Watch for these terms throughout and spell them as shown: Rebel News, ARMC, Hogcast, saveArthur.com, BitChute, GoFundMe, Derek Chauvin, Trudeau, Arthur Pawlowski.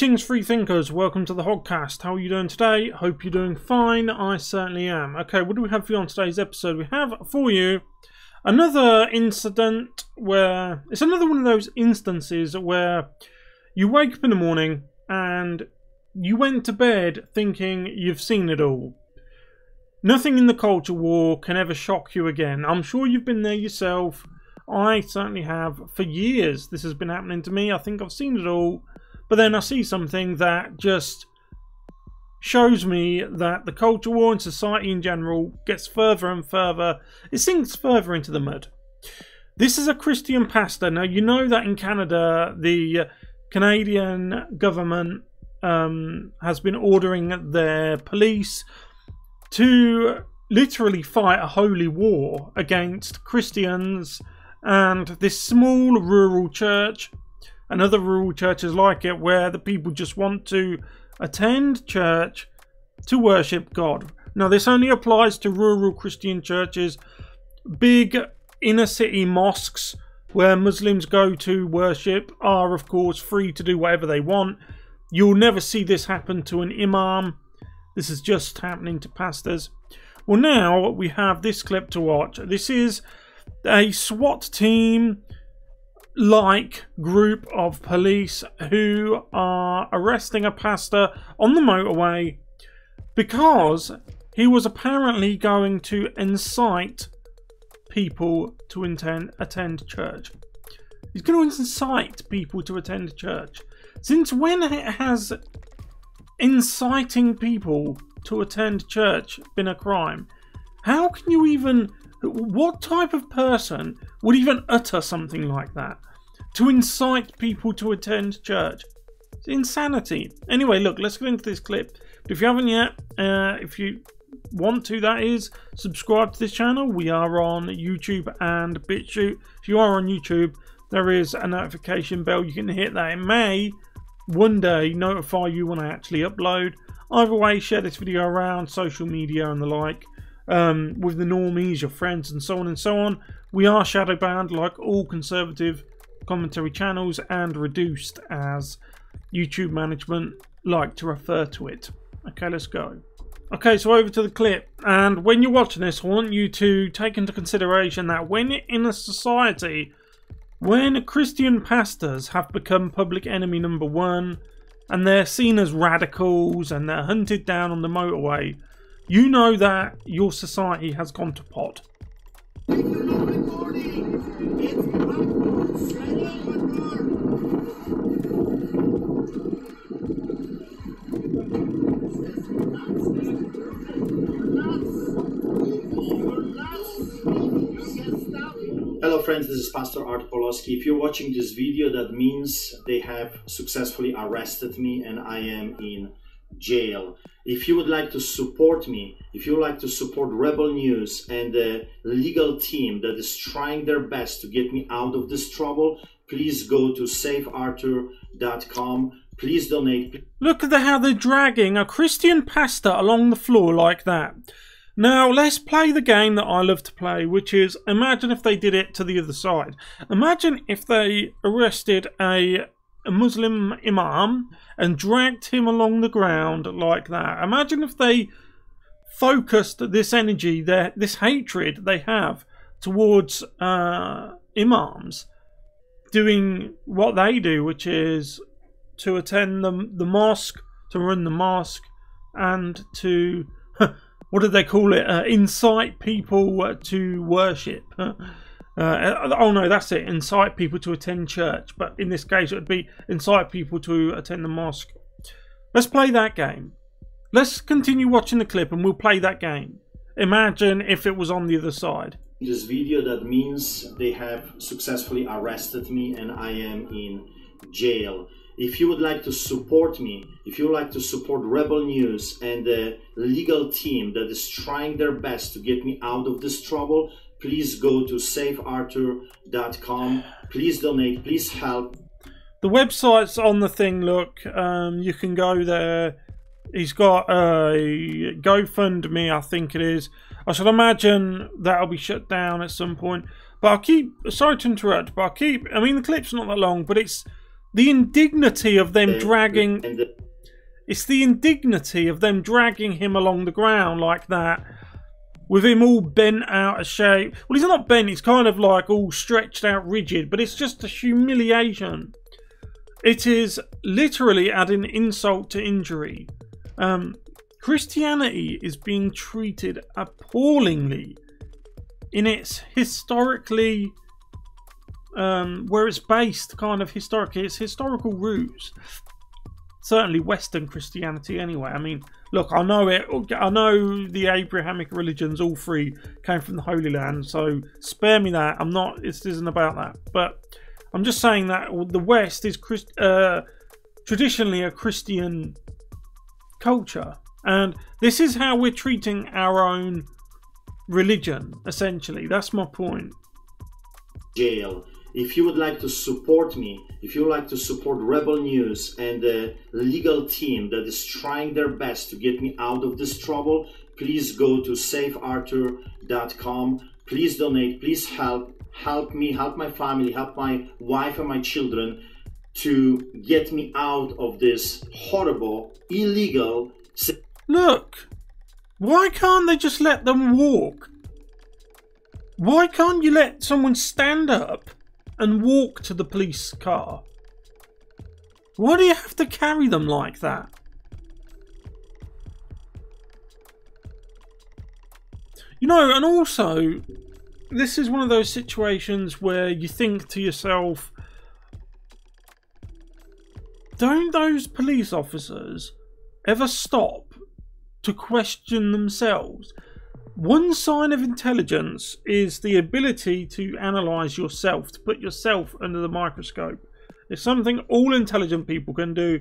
Greetings, free thinkers. Welcome to the Hogcast. How are you doing today? Hope you're doing fine. I certainly am. Okay, what do we have for you on today's episode? We have for you another incident where... It's another one of those instances where you wake up in the morning and you went to bed thinking you've seen it all. Nothing in the culture war can ever shock you again. I'm sure you've been there yourself. I certainly have. For years this has been happening to me. I think I've seen it all. But then I see something that just shows me that the culture war and society in general gets further and further. It sinks further into the mud. This is a Christian pastor. Now, you know that in Canada, the Canadian government has been ordering their police to literally fight a holy war against Christians and this small rural church. And other rural churches like it, where the people just want to attend church to worship God. Now, this only applies to rural Christian churches, big inner city mosques where Muslims go to worship are, of course, free to do whatever they want. You'll never see this happen to an imam. This is just happening to pastors. Well, now we have this clip to watch. This is a SWAT team group of police who are arresting a pastor on the motorway because he was apparently going to incite people to attend church. He's going to incite people to attend church. Since when has inciting people to attend church been a crime? How can you even... What type of person would even utter something like that? To incite people to attend church? It's insanity. Anyway, look, let's get into this clip. But if you haven't yet, if you want to, that is, subscribe to this channel. We are on YouTube and BitChute. If you are on YouTube, there is a notification bell. You can hit that. It may one day notify you when I actually upload. Either way, share this video around social media and the like. With the normies, your friends, and so on and so on. We are shadow banned like all conservative commentary channels and reduced, as YouTube management like to refer to it. Okay, let's go. Okay, so over to the clip. And when you're watching this, I want you to take into consideration that when in a society, when Christian pastors have become public enemy number one, and they're seen as radicals, and they're hunted down on the motorway, you know that your society has gone to pot. Hello friends, this is Pastor Arthur Pawlowski. If you're watching this video, that means they have successfully arrested me and I am in jail. If you would like to support me, if you would like to support Rebel News and the legal team that is trying their best to get me out of this trouble, please go to saveArthur.com. Please donate. Look at how they're dragging a Christian pastor along the floor like that. Now, let's play the game that I love to play, which is imagine if they did it to the other side. Imagine if they arrested a Muslim imam and dragged him along the ground like that. Imagine if they focused this energy, this hatred they have towards imams doing what they do, which is to attend the mosque, to run the mosque, and to, what do they call it, incite people to worship. Oh no, that's it. Incite people to attend church. But in this case, it would be incite people to attend the mosque. Let's play that game. Let's continue watching the clip and we'll play that game. Imagine if it was on the other side. In this video, that means they have successfully arrested me and I am in jail. If you would like to support me, if you would like to support Rebel News and the legal team that is trying their best to get me out of this trouble, please go to saveArthur.com. Please donate. Please help. The website's on the thing. Look, you can go there. He's got a GoFundMe, I think it is. I should imagine that'll be shut down at some point. But I keep... Sorry to interrupt, but I keep... I mean, the clip's not that long, but it's The indignity of them dragging... It's the indignity of them dragging him along the ground like that, with him all bent out of shape. Well, he's not bent, he's kind of like all stretched out rigid, but it's just a humiliation. It is literally adding insult to injury. Christianity is being treated appallingly in its historically... where it's based, kind of historically, its historical roots. Certainly Western Christianity anyway. I mean, look, I know it. I know the Abrahamic religions, all three, came from the Holy Land, so spare me that. I'm not, this isn't about that. But I'm just saying that the West is traditionally a Christian culture. And this is how we're treating our own religion, essentially. That's my point. Jail. If you would like to support me, if you would like to support Rebel News and the legal team that is trying their best to get me out of this trouble, please go to saveArthur.com. Please donate, please help. Help me, help my family, help my wife and my children to get me out of this horrible, illegal... Look, why can't they just let them walk? Why can't you let someone stand up and walk to the police car? Why do you have to carry them like that? You know, and also, this is one of those situations where you think to yourself, don't those police officers ever stop to question themselves? One sign of intelligence is the ability to analyse yourself, to put yourself under the microscope. It's something all intelligent people can do.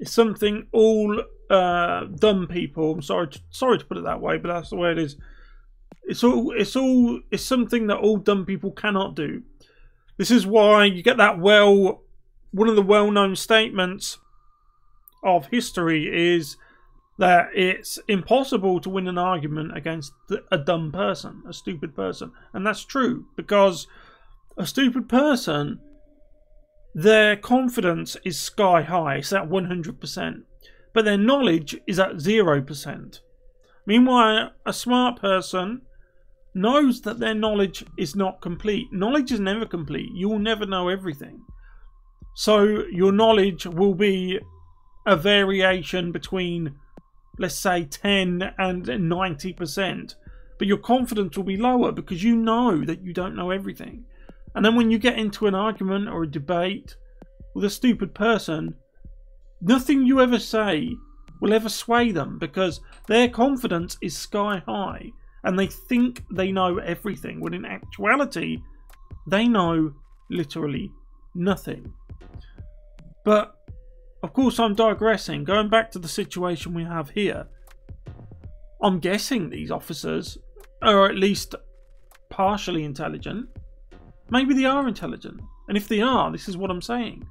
It's something all dumb people, I'm sorry to put it that way, but that's the way it is. It's something that all dumb people cannot do. This is why you get that one of the well-known statements of history is that it's impossible to win an argument against a dumb person, a stupid person. And that's true, because a stupid person, their confidence is sky high, it's at 100%, but their knowledge is at 0%. Meanwhile, a smart person knows that their knowledge is not complete. Knowledge is never complete. You will never know everything. So your knowledge will be a variation between, let's say, 10 and 90%. But your confidence will be lower because you know that you don't know everything. And then when you get into an argument or a debate with a stupid person, nothing you ever say will ever sway them because their confidence is sky high and they think they know everything, when in actuality, they know literally nothing. But of course, I'm digressing. Going back to the situation we have here, I'm guessing these officers are at least partially intelligent. Maybe they are intelligent. And if they are, this is what I'm saying.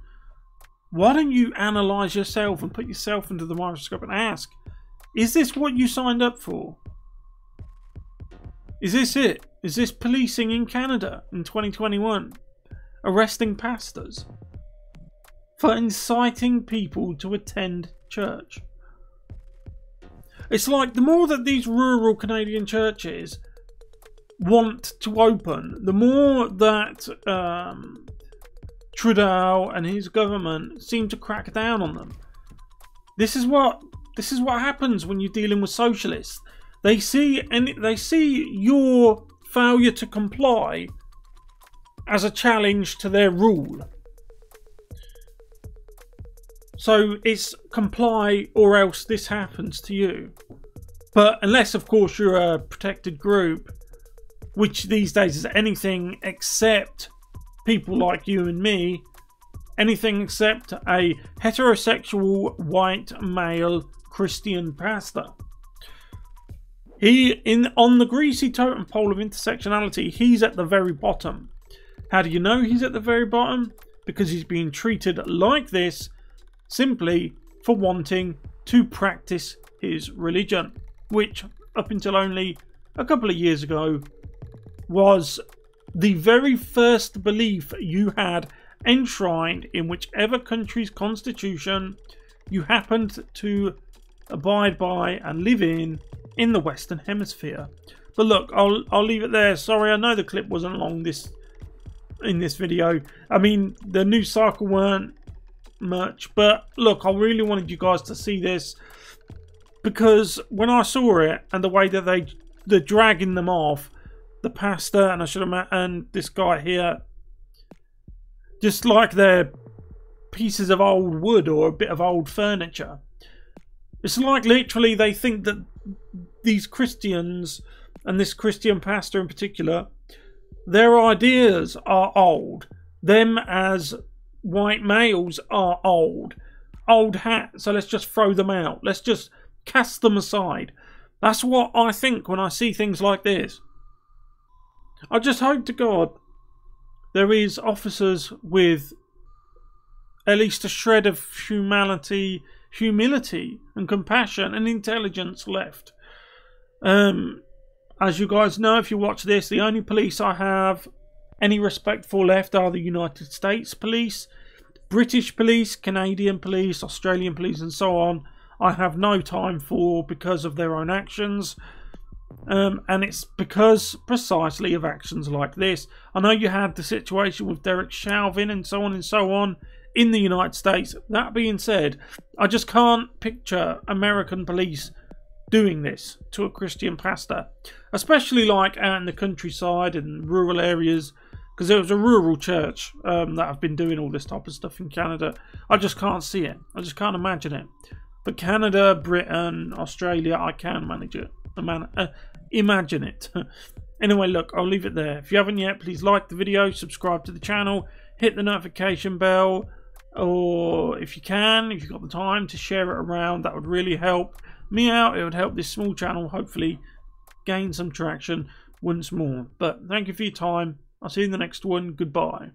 Why don't you analyse yourself and put yourself into the microscope and ask, is this what you signed up for? Is this it? Is this policing in Canada in 2021? Arresting pastors for inciting people to attend church. It's like the more that these rural Canadian churches want to open, the more that Trudeau and his government seem to crack down on them. This is what happens when you're dealing with socialists. They see your failure to comply as a challenge to their rule. So it's comply or else this happens to you. But unless, of course, you're a protected group, which these days is anything except people like you and me, anything except a heterosexual white male Christian pastor. On the greasy totem pole of intersectionality, he's at the very bottom. How do you know he's at the very bottom? Because he's being treated like this simply for wanting to practice his religion, which up until only a couple of years ago was the very first belief you had enshrined in whichever country's constitution you happened to abide by and live in the Western Hemisphere. But look, I'll leave it there. Sorry, I know the clip wasn't long in this video. I mean, the news cycle weren't much, but look, I really wanted you guys to see this, because when I saw it and the way that they're dragging them off, the pastor and I should have met, and this guy here, just like they're pieces of old wood or a bit of old furniture. It's like literally they think that these Christians and this Christian pastor in particular, their ideas are old. Them as white males are old hat, so let's just throw them out. Let's just cast them aside. That's what I think when I see things like this. I just hope to God there is officers with at least a shred of humility and compassion and intelligence left. As you guys know, if you watch this, the only police I have any respect for left are the United States police, British police, Canadian police, Australian police, and so on. I have no time for, because of their own actions, and it's because precisely of actions like this. I know you had the situation with Derek Chauvin and so on in the United States. That being said, I just can't picture American police doing this to a Christian pastor, especially like out in the countryside and rural areas, because it was a rural church that have been doing all this type of stuff in Canada. I just can't see it. I just can't imagine it. But Canada, Britain, Australia, I can manage it. Imagine it. Anyway, look, I'll leave it there. If you haven't yet, please like the video, subscribe to the channel, hit the notification bell, or if you can, if you've got the time, to share it around. That would really help me out. It would help this small channel hopefully gain some traction once more. But thank you for your time. I'll see you in the next one. Goodbye.